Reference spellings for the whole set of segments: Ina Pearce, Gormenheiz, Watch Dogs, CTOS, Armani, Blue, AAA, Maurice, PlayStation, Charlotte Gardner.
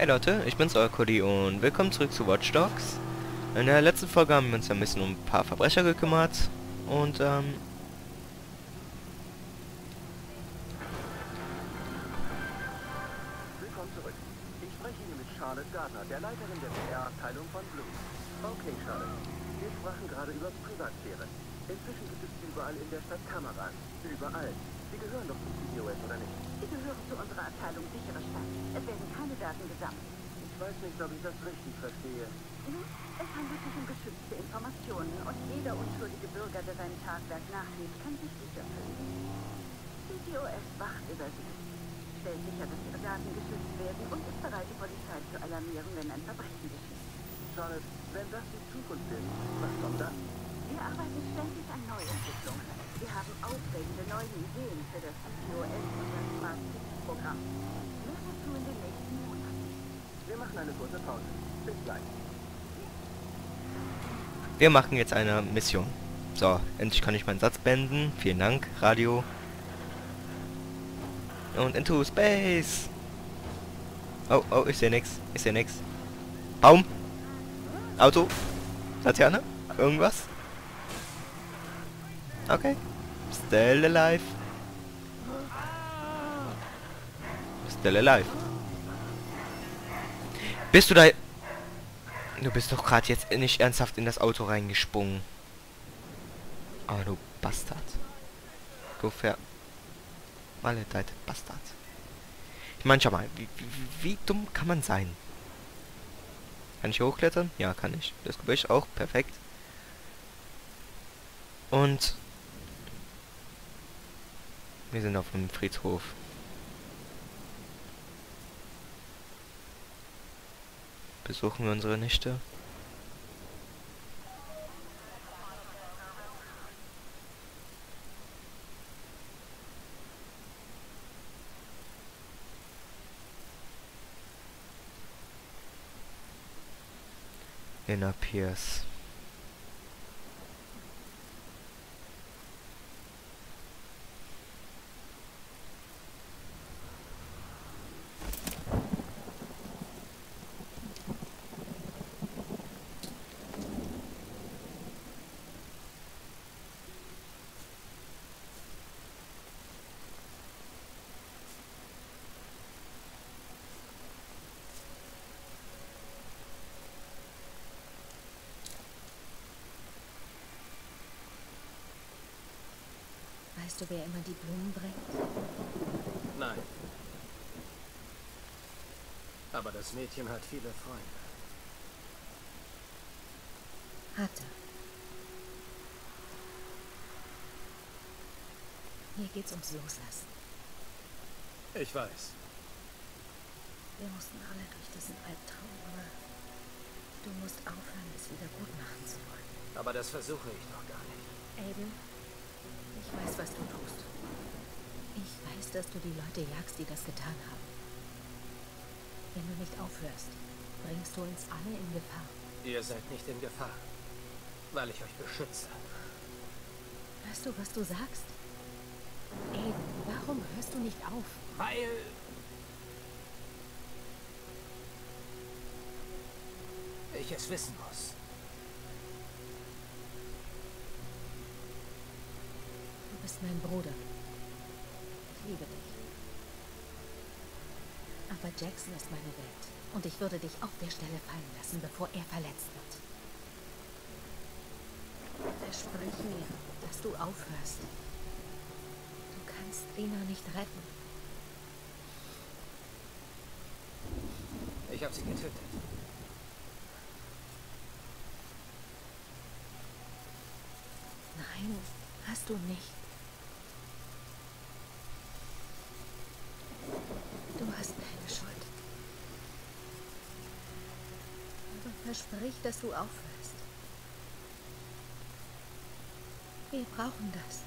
Hey Leute, ich bin's, euer Cody, und willkommen zurück zu Watch Dogs. In der letzten Folge haben wir uns ein bisschen um ein paar Verbrecher gekümmert und Willkommen zurück. Ich spreche hier mit Charlotte Gardner, der Leiterin der PR-Abteilung von Blue. Okay, Charlotte. Wir sprachen gerade über Privatsphäre. Inzwischen gibt es überall in der Stadt Kameras. Überall. Sie gehören doch zu CTOS, oder nicht? Sie gehören zu unserer Abteilung Sichere Stadt. Es werden keine Daten gesammelt. Ich weiß nicht, ob ich das richtig verstehe. Nun, es handelt sich um geschützte Informationen und jeder unschuldige Bürger, der seinem Tatwerk nachgeht, kann sich sicher fühlen. CTOS wacht über sie, stellt sicher, dass ihre Daten geschützt werden und ist bereit, die Polizei zu alarmieren, wenn ein Verbrechen geschieht. Charlotte, wenn das die Zukunft ist, was kommt dann? Wir arbeiten ständig an Neuentwicklungen. Wir haben aufregende neue Ideen für das CTOS und das Smart-Programm. Mehr dazu in den nächsten Monaten. Wir machen eine kurze Pause. Bis gleich. Wir machen jetzt eine Mission. So, endlich kann ich meinen Satz beenden. Vielen Dank, Radio. Und into space. Oh, oh, ich sehe nichts. Ich sehe nichts. Baum. Auto. Laterne. Irgendwas. Okay. Still alive. Still alive. Bist du da... Du bist doch gerade jetzt nicht ernsthaft in das Auto reingesprungen. Oh, du Bastard. Go fair. Maledeite Bastard. Ich meine, schau mal, wie dumm kann man sein? Kann ich hochklettern? Ja, kann ich. Das Gebüsch auch. Perfekt. Und... Wir sind auf dem Friedhof. Besuchen wir unsere Nichte. Ina Pearce. Weißt du, wer immer die Blumen bringt? Nein. Aber das Mädchen hat viele Freunde. Hatte. Hier geht's ums Loslassen. Ich weiß. Wir mussten alle durch diesen Albtraum, aber du musst aufhören, es wieder gut machen zu wollen. Aber das versuche ich doch gar nicht. Aiden? Ich weiß, was du tust. Ich weiß, dass du die Leute jagst, die das getan haben. Wenn du nicht aufhörst, bringst du uns alle in Gefahr. Ihr seid nicht in Gefahr, weil ich euch beschütze. Hörst du, was du sagst? Ey, warum hörst du nicht auf? Weil... ich es wissen muss. Du bist mein Bruder. Ich liebe dich. Aber Jackson ist meine Welt. Und ich würde dich auf der Stelle fallen lassen, bevor er verletzt wird. Versprich mir, dass du aufhörst. Du kannst Ina nicht retten. Ich habe sie getötet. Nein, hast du nicht. Versprich, dass du aufhörst. Wir brauchen das.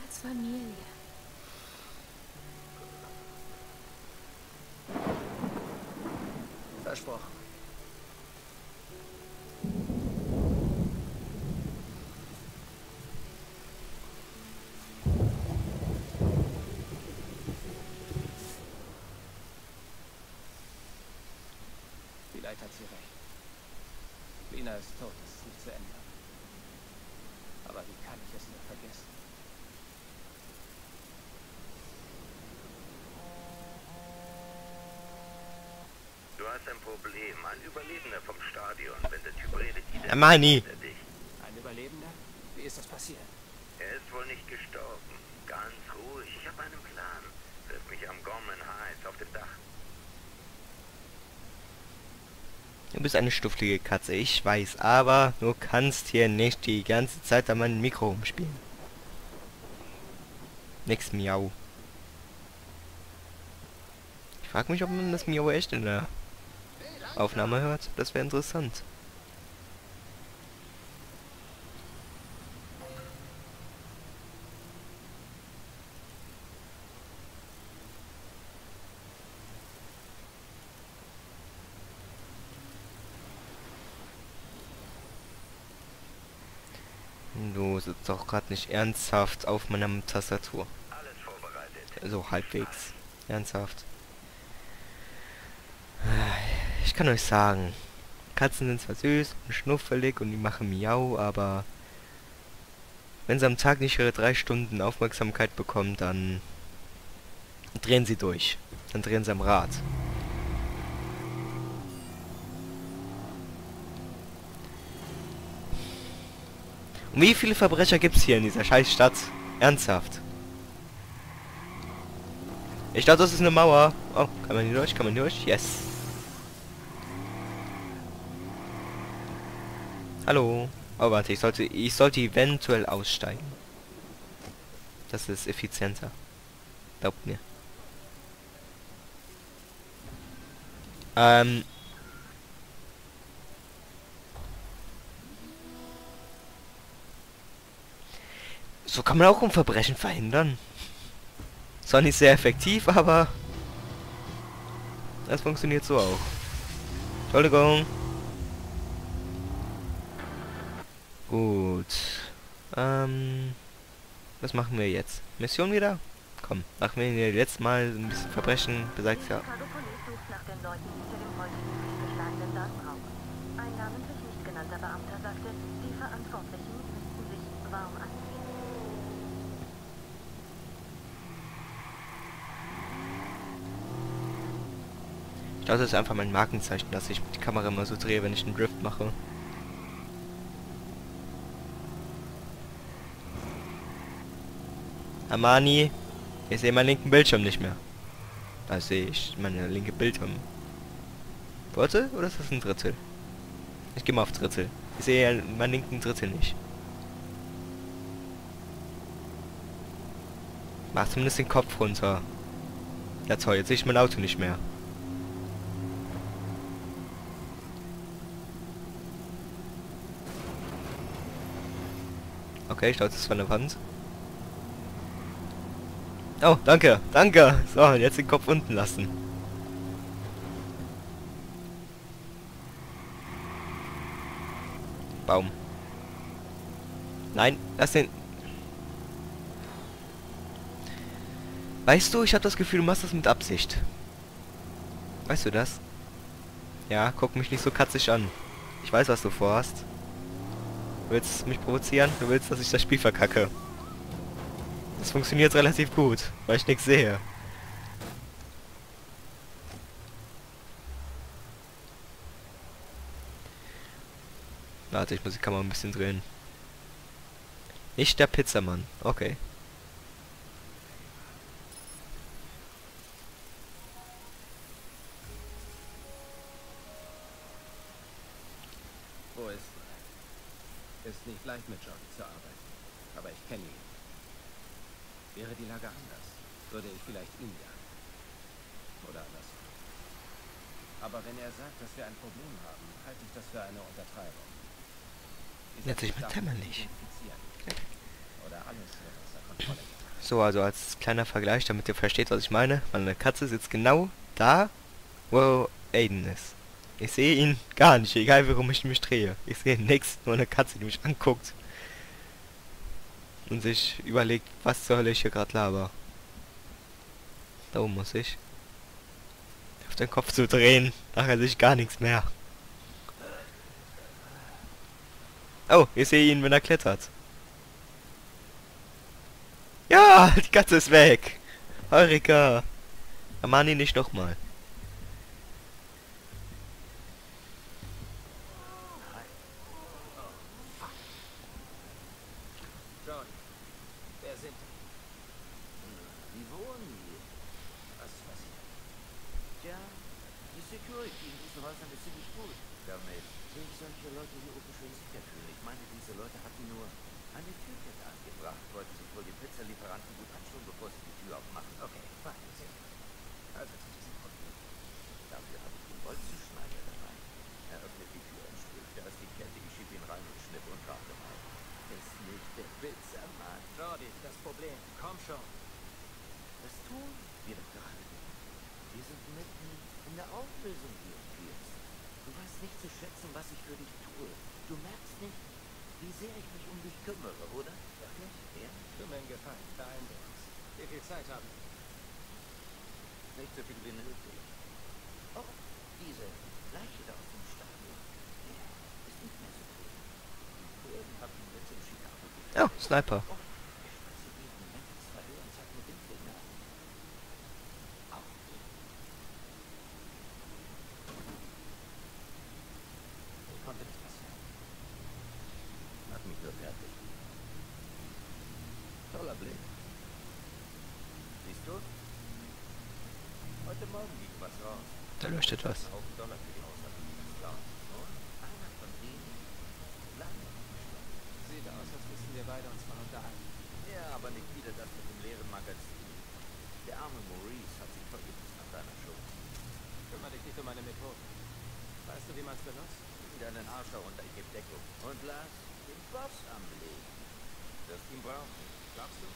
Als Familie. Versprochen. Vielleicht hat sie recht. Lena ist tot, das ist nicht zu ändern. Aber wie kann ich es nur vergessen? Du hast ein Problem. Ein Überlebender vom Stadion. Wenn der Typ redet, Armani. Ein Überlebender? Wie ist das passiert? Er ist wohl nicht gestorben. Ganz ruhig. Ich habe einen Plan. Triff mich am Gormenheiz auf dem Dach. Du bist eine stuffelige Katze, ich weiß, aber du kannst hier nicht die ganze Zeit an meinem Mikro rumspielen. Nix Miau. Ich frage mich, ob man das Miau echt in der Aufnahme hört. Das wäre interessant. Du sitzt doch gerade nicht ernsthaft auf meiner Tastatur. Alles vorbereitet. So halbwegs. Ernsthaft. Ich kann euch sagen, Katzen sind zwar süß und schnuffelig und die machen Miau, aber wenn sie am Tag nicht ihre 3 Stunden Aufmerksamkeit bekommen, dann drehen sie durch. Dann drehen sie am Rad. Wie viele Verbrecher gibt's hier in dieser scheiß Stadt? Ernsthaft? Ich dachte, das ist eine Mauer. Oh, kann man hier durch? Kann man hier durch? Yes. Hallo. Oh, warte, ich sollte eventuell aussteigen. Das ist effizienter. Glaubt mir. So kann man auch um Verbrechen verhindern. Zwar nicht sehr effektiv, aber das funktioniert so auch. Entschuldigung. Gut. Was machen wir jetzt? Mission wieder? Komm, machen wir jetzt mal ein bisschen Verbrechen beseitigt. Ja. Ein namentlich nicht genannter Beamter sagte, die Verantwortlichen müssten sich warm anziehen. Ich glaube, das ist einfach mein Markenzeichen, dass ich die Kamera immer so drehe, wenn ich einen Drift mache. Armani, ich sehe meinen linken Bildschirm nicht mehr. Da sehe ich meine linke Bildschirm. Warte, oder ist das ein Drittel? Ich gehe mal auf Drittel. Ich sehe meinen linken Drittel nicht. Mach zumindest den Kopf runter. Ja toll, jetzt sehe ich mein Auto nicht mehr. Okay, ich glaube, das ist von der Wand. Oh, danke, danke. So, jetzt den Kopf unten lassen. Baum. Nein, lass den. Weißt du, ich habe das Gefühl, du machst das mit Absicht. Weißt du das? Ja, guck mich nicht so katzig an. Ich weiß, was du vorhast. Du willst mich provozieren? Du willst, dass ich das Spiel verkacke. Das funktioniert relativ gut, weil ich nichts sehe. Warte, ich muss die Kamera ein bisschen drehen. Nicht der Pizzamann. Okay. Wo ist er? Ist nicht leicht mit John zu arbeiten, aber ich kenne ihn. Wäre die Lage anders, würde ich vielleicht ihn jagen. Oder andersrum. Aber wenn er sagt, dass wir ein Problem haben, halte ich das für eine Untertreibung. Natürlich mit Tämmerlich. Oder alles, was er kontrolliert hat. So, also als kleiner Vergleich, damit ihr versteht, was ich meine. Meine Katze sitzt genau da, wo Aiden ist. Ich sehe ihn gar nicht, egal warum ich mich drehe. Ich sehe nichts, nur eine Katze, die mich anguckt. Und sich überlegt, was zur Hölle ich hier gerade laber. Da oben muss ich. auf den Kopf zu drehen. Nachher sehe ich gar nichts mehr. Oh, ich sehe ihn, wenn er klettert. Ja, die Katze ist weg. Eureka. Armani nicht nochmal. Oh, Sniper. Da leuchtet was. Der arme Maurice hat sich vergiftet an deiner Schuld. Kümmere dich nicht um meine Methode. Weißt du, wie man es benutzt? In deinen Arsch herunter, ich gebe Deckung. Und lass den Boss am Leben. Das Team braucht, glaubst du?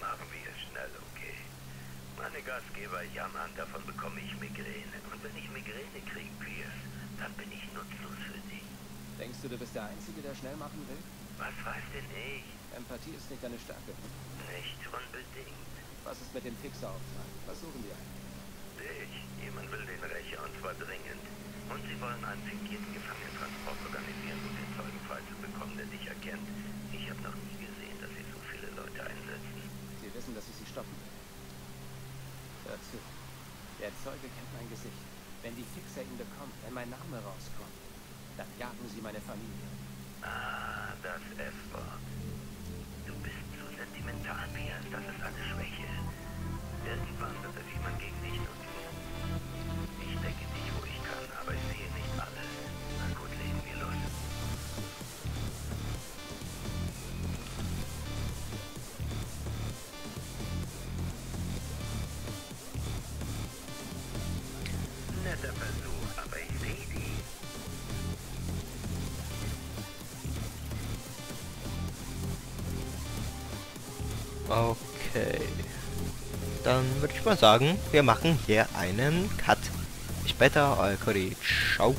Machen wir schnell, okay? Meine Gastgeber jammern, davon bekomme ich Migräne. Und wenn ich Migräne kriege, Pierce, dann bin ich nutzlos für dich. Denkst du, du bist der Einzige, der schnell machen will? Was weiß denn ich? Empathie ist nicht deine Stärke. Nicht unbedingt. Was ist mit dem Fixer-Auftrag? Was suchen die eigentlich? Dich. Jemand will den Rächer und zwar dringend. Und sie wollen einen fingierten Gefangenentransport organisieren, um den Zeugen freizubekommen, der dich erkennt. Ich habe noch nie gesehen, dass sie so viele Leute einsetzen. Sie wissen, dass ich sie stoppen will. Hör zu. Der Zeuge kennt mein Gesicht. Wenn die Fixer ihn bekommen, wenn mein Name rauskommt, dann jagen sie meine Familie. Ah, das F-Wort. Du bist zu sentimental, Pierce. Das ist eine Schwäche. Irgendwann wird es jemand gegen dich nutzen. Ich decke dich, wo ich kann, aber ich sehe nicht alles. Na gut, legen wir los. Netter Versuch, aber ich sehe dich. Okay, dann würde ich mal sagen, wir machen hier einen Cut. Ich bete, euer Cody. Ciao.